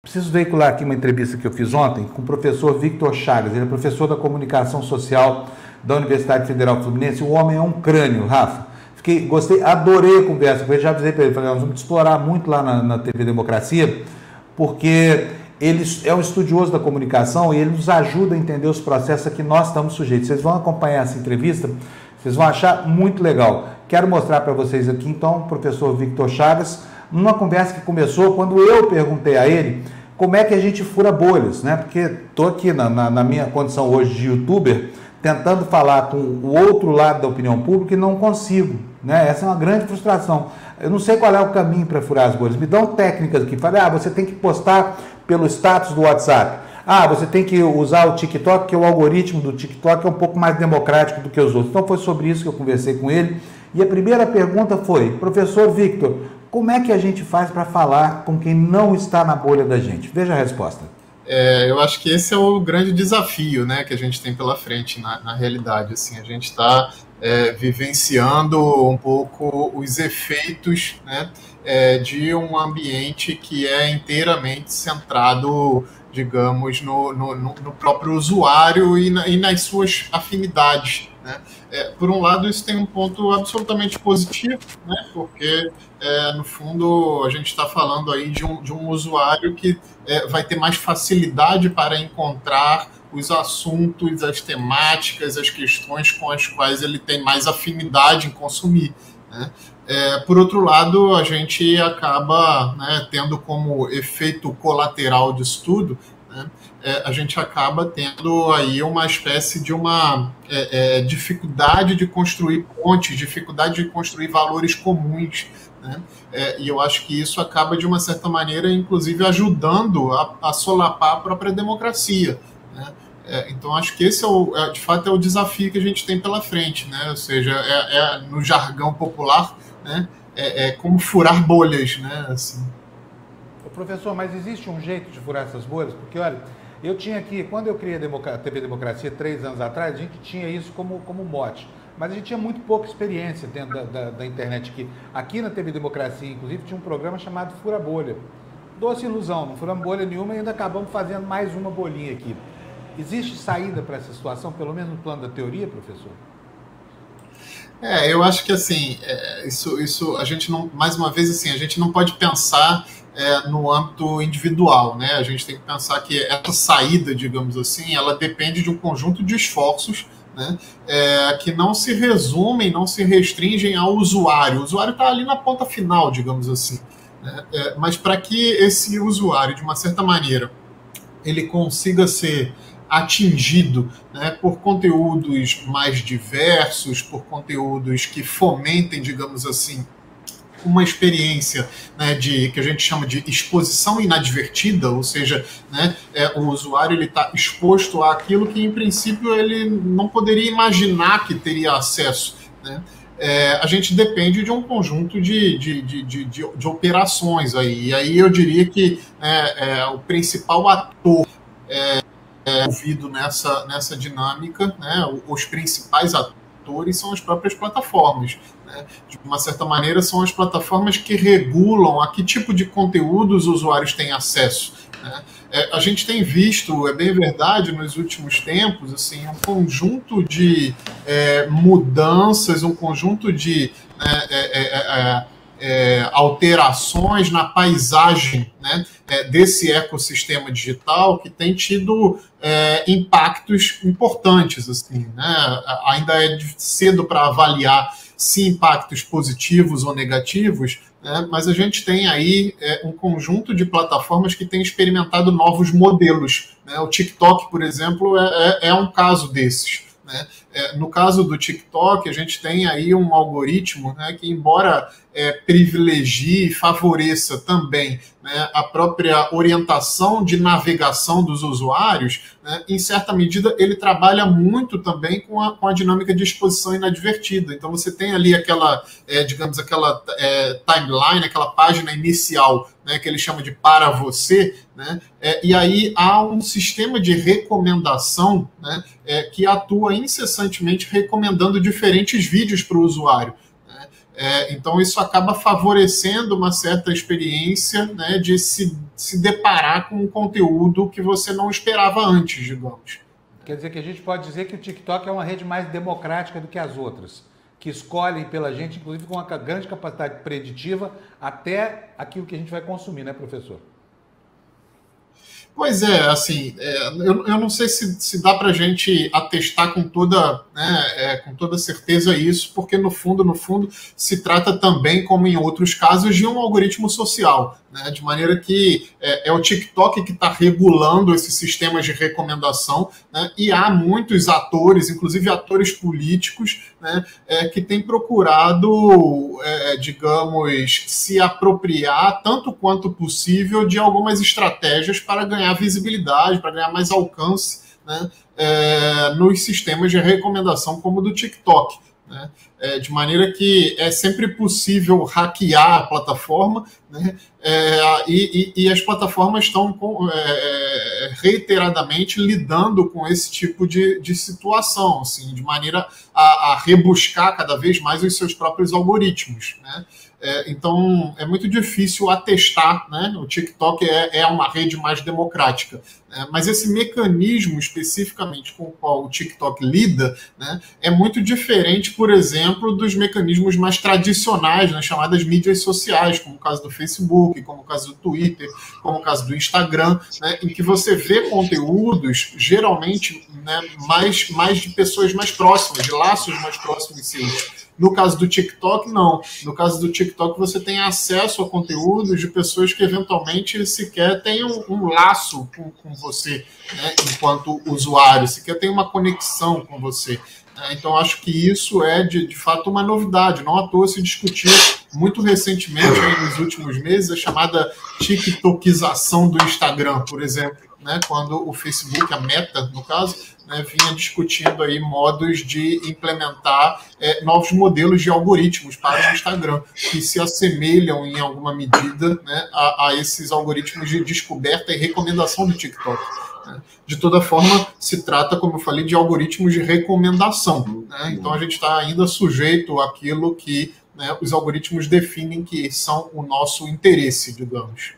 Preciso veicular aqui uma entrevista que eu fiz ontem com o professor Viktor Chagas. Ele é professor da comunicação social da Universidade Federal Fluminense. O homem é um crânio, Rafa. Gostei, adorei a conversa com ele. Já avisei para ele, falei, nós vamos explorar muito lá na TV Democracia, porque ele é um estudioso da comunicação e ele nos ajuda a entender os processos a que nós estamos sujeitos. Vocês vão acompanhar essa entrevista, vocês vão achar muito legal. Quero mostrar para vocês aqui, então, o professor Viktor Chagas, numa conversa que começou quando eu perguntei a ele como é que a gente fura bolhas, né? Porque estou aqui na minha condição hoje de youtuber, tentando falar com o outro lado da opinião pública e não consigo, né? Essa é uma grande frustração. Eu não sei qual é o caminho para furar as bolhas. Me dão técnicas aqui, falei, você tem que postar pelo status do WhatsApp. Você tem que usar o TikTok, que o algoritmo do TikTok é um pouco mais democrático do que os outros. Então foi sobre isso que eu conversei com ele. E a primeira pergunta foi, professor Viktor, como é que a gente faz para falar com quem não está na bolha da gente? Veja a resposta. Eu acho que esse é o grande desafio, né, que a gente tem pela frente na realidade. Assim, a gente está vivenciando um pouco os efeitos, né, de um ambiente que é inteiramente centrado, digamos, no próprio usuário e nas suas afinidades. Né? Por um lado, isso tem um ponto absolutamente positivo, né? Porque, no fundo, a gente está falando aí de um usuário que vai ter mais facilidade para encontrar os assuntos, as temáticas, as questões com as quais ele tem mais afinidade em consumir, né? Por outro lado, a gente acaba, né, tendo como efeito colateral disso tudo, né, a gente acaba tendo aí uma espécie de uma dificuldade de construir pontes, dificuldade de construir valores comuns, né, e eu acho que isso acaba, de uma certa maneira, inclusive ajudando a solapar a própria democracia, né. Então, acho que esse, de fato, é o desafio que a gente tem pela frente, né, ou seja, no jargão popular, né, como furar bolhas, né, assim. Professor, mas existe um jeito de furar essas bolhas? Porque, olha, eu tinha aqui, quando eu criei a TV Democracia, 3 anos atrás, a gente tinha isso como mote, mas a gente tinha muito pouca experiência dentro da internet aqui. Aqui na TV Democracia, inclusive, tinha um programa chamado Fura Bolha. Doce ilusão, não furamos bolha nenhuma e ainda acabamos fazendo mais uma bolinha aqui. Existe saída para essa situação, pelo menos no plano da teoria, professor? Eu acho que, assim, isso a gente não, mais uma vez, assim, a gente não pode pensar no âmbito individual, né? A gente tem que pensar que essa saída, digamos assim, ela depende de um conjunto de esforços, né, que não se resumem, não se restringem ao usuário. O usuário está ali na ponta final, digamos assim, né? Mas para que esse usuário, de uma certa maneira, ele consiga ser atingido, né, por conteúdos mais diversos, por conteúdos que fomentem, digamos assim, uma experiência, né, que a gente chama de exposição inadvertida, ou seja, né, o usuário está exposto àquilo que, em princípio, ele não poderia imaginar que teria acesso, né. A gente depende de um conjunto de operações aí. E aí eu diria que o principal ator envolvido nessa dinâmica, né, os principais atores são as próprias plataformas, né. De uma certa maneira, são as plataformas que regulam a que tipo de conteúdo os usuários têm acesso, né. A gente tem visto, é bem verdade, nos últimos tempos, assim, um conjunto de mudanças, um conjunto de alterações na paisagem, né, desse ecossistema digital, que tem tido impactos importantes, assim, né? Ainda é cedo para avaliar se impactos positivos ou negativos, né, mas a gente tem aí um conjunto de plataformas que têm experimentado novos modelos, né? O TikTok, por exemplo, é um caso desses, né. No caso do TikTok, a gente tem aí um algoritmo, né, que, embora privilegie e favoreça também, né, a própria orientação de navegação dos usuários, né, em certa medida ele trabalha muito também com a dinâmica de exposição inadvertida. Então você tem ali aquela, digamos, aquela timeline, aquela página inicial, né, que ele chama de para você, né, e aí há um sistema de recomendação, né, que atua incessantemente recomendando diferentes vídeos para o usuário. Então, isso acaba favorecendo uma certa experiência, né, de se deparar com um conteúdo que você não esperava antes, digamos. Quer dizer que a gente pode dizer que o TikTok é uma rede mais democrática do que as outras, que escolhem pela gente, inclusive com uma grande capacidade preditiva, até aquilo que a gente vai consumir, né, professor? Pois é, assim, eu não sei se dá para a gente atestar com toda, né, com toda certeza isso, porque no fundo, se trata também, como em outros casos, de um algoritmo social, né, de maneira que é o TikTok que está regulando esses sistemas de recomendação, né, e há muitos atores, inclusive atores políticos, né, que têm procurado, digamos, se apropriar tanto quanto possível de algumas estratégias para ganhar visibilidade, para ganhar mais alcance, né, nos sistemas de recomendação como o do TikTok, né, de maneira que é sempre possível hackear a plataforma, né, e as plataformas estão reiteradamente lidando com esse tipo de situação, assim, de maneira a rebuscar cada vez mais os seus próprios algoritmos, né. Então, é muito difícil atestar, né? O TikTok é uma rede mais democrática, né? Mas esse mecanismo especificamente com o qual o TikTok lida, né, é muito diferente, por exemplo, dos mecanismos mais tradicionais, né, chamadas mídias sociais, como o caso do Facebook, como o caso do Twitter, como o caso do Instagram, né, em que você vê conteúdos, geralmente, né, mais de pessoas mais próximas, de laços mais próximos seus. No caso do TikTok, não. No caso do TikTok, você tem acesso a conteúdos de pessoas que eventualmente sequer têm um laço com você, né, enquanto usuário, sequer tem uma conexão com você. Então, acho que isso é, de fato, uma novidade. Não à toa se discutiu muito recentemente, né, nos últimos meses, a chamada tiktokização do Instagram, por exemplo, né, quando o Facebook, a Meta, no caso, né, vinha discutindo aí modos de implementar novos modelos de algoritmos para o Instagram, que se assemelham em alguma medida, né, a esses algoritmos de descoberta e recomendação do TikTok. De toda forma, se trata, como eu falei, de algoritmos de recomendação, né? Então, a gente está ainda sujeito àquilo que, né, os algoritmos definem que são o nosso interesse, digamos.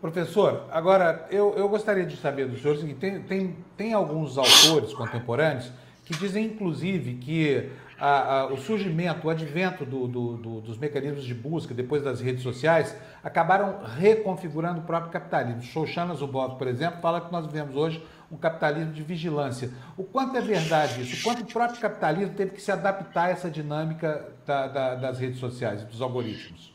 Professor, agora, eu gostaria de saber do senhor, tem alguns autores contemporâneos que dizem, inclusive, que o surgimento, o advento dos mecanismos de busca depois das redes sociais acabaram reconfigurando o próprio capitalismo. Shoshana Zuboff, por exemplo, fala que nós vivemos hoje um capitalismo de vigilância. O quanto é verdade isso? O quanto o próprio capitalismo teve que se adaptar a essa dinâmica das redes sociais, dos algoritmos?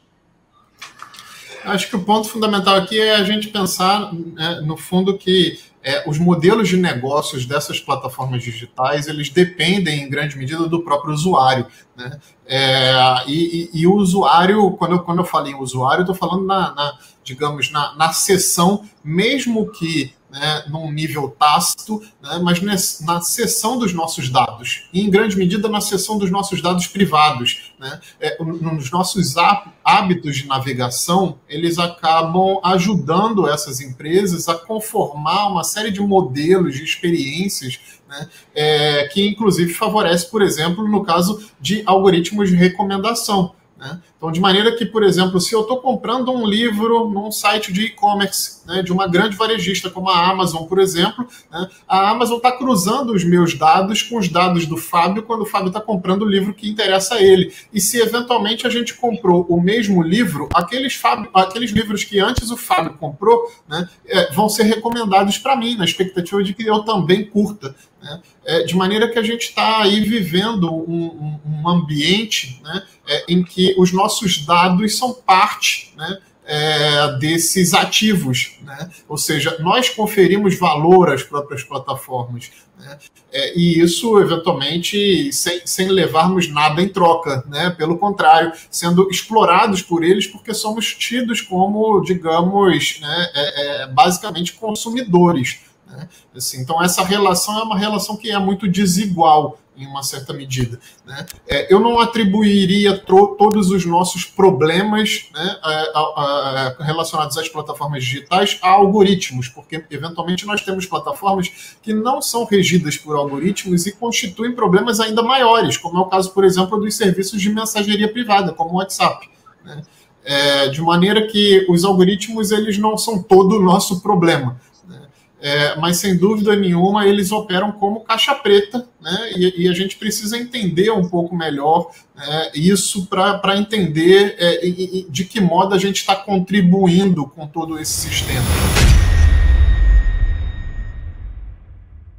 Acho que o ponto fundamental aqui é a gente pensar, né, no fundo, que os modelos de negócios dessas plataformas digitais, eles dependem, em grande medida, do próprio usuário, né? E o usuário, quando eu falo em usuário, estou falando digamos, na seção, mesmo que, né, num nível tácito, né, mas na seção dos nossos dados, e em grande medida na seção dos nossos dados privados, né, nos nossos hábitos de navegação, eles acabam ajudando essas empresas a conformar uma série de modelos, de experiências, né, que inclusive favorece, por exemplo, no caso de algoritmos de recomendação, né? Então, de maneira que, por exemplo, se eu estou comprando um livro num site de e-commerce, né, de uma grande varejista como a Amazon, por exemplo, né, a Amazon está cruzando os meus dados com os dados do Fábio quando o Fábio está comprando o livro que interessa a ele. E se, eventualmente, a gente comprou o mesmo livro, aqueles livros que antes o Fábio comprou, né, vão ser recomendados para mim, na expectativa de que eu também curta, né? De maneira que a gente está aí vivendo um ambiente, né, em que os nossos dados são parte, né, desses ativos, né? Ou seja, nós conferimos valor às próprias plataformas, né? E isso, eventualmente, sem levarmos nada em troca, né? Pelo contrário, sendo explorados por eles, porque somos tidos como, digamos, né, basicamente consumidores. Né? Assim, então, essa relação é uma relação que é muito desigual, em uma certa medida. Né? Eu não atribuiria todos os nossos problemas, né, relacionados às plataformas digitais a algoritmos, porque, eventualmente, nós temos plataformas que não são regidas por algoritmos e constituem problemas ainda maiores, como é o caso, por exemplo, dos serviços de mensageria privada, como o WhatsApp. Né? De maneira que os algoritmos eles não são todo o nosso problema. Mas, sem dúvida nenhuma, eles operam como caixa preta, né? E a gente precisa entender um pouco melhor isso para entender de que modo a gente está contribuindo com todo esse sistema.